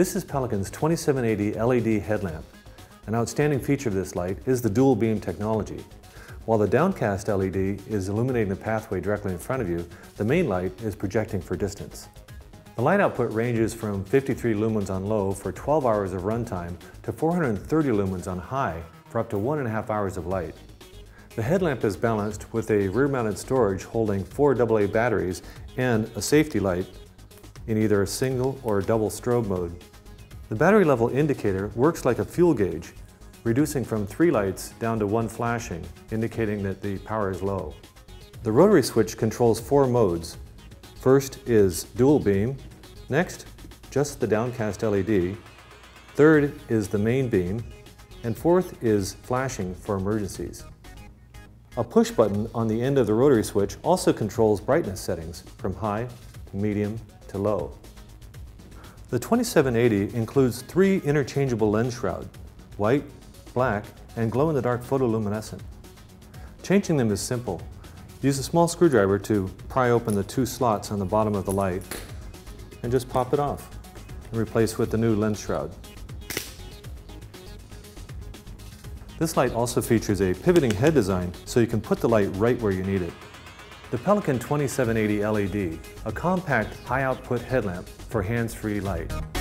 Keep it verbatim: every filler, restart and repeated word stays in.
This is Pelican's twenty-seven eighty L E D headlamp. An outstanding feature of this light is the dual beam technology. While the downcast L E D is illuminating the pathway directly in front of you, the main light is projecting for distance. The light output ranges from fifty-three lumens on low for twelve hours of runtime to four hundred thirty lumens on high for up to one and a half hours of light. The headlamp is balanced with a rear-mounted storage holding four double A batteries and a safety light in either a single or a double strobe mode. The battery level indicator works like a fuel gauge, reducing from three lights down to one flashing, indicating that the power is low. The rotary switch controls four modes. First is dual beam, next just the downcast L E D, third is the main beam, and fourth is flashing for emergencies. A push button on the end of the rotary switch also controls brightness settings from high, medium, to low. The twenty-seven eighty includes three interchangeable lens shrouds: white, black, and glow-in-the-dark photoluminescent. Changing them is simple. Use a small screwdriver to pry open the two slots on the bottom of the light and just pop it off and replace with the new lens shroud. This light also features a pivoting head design so you can put the light right where you need it. The Pelican twenty-seven eighty L E D, a compact, high-output headlamp for hands-free light.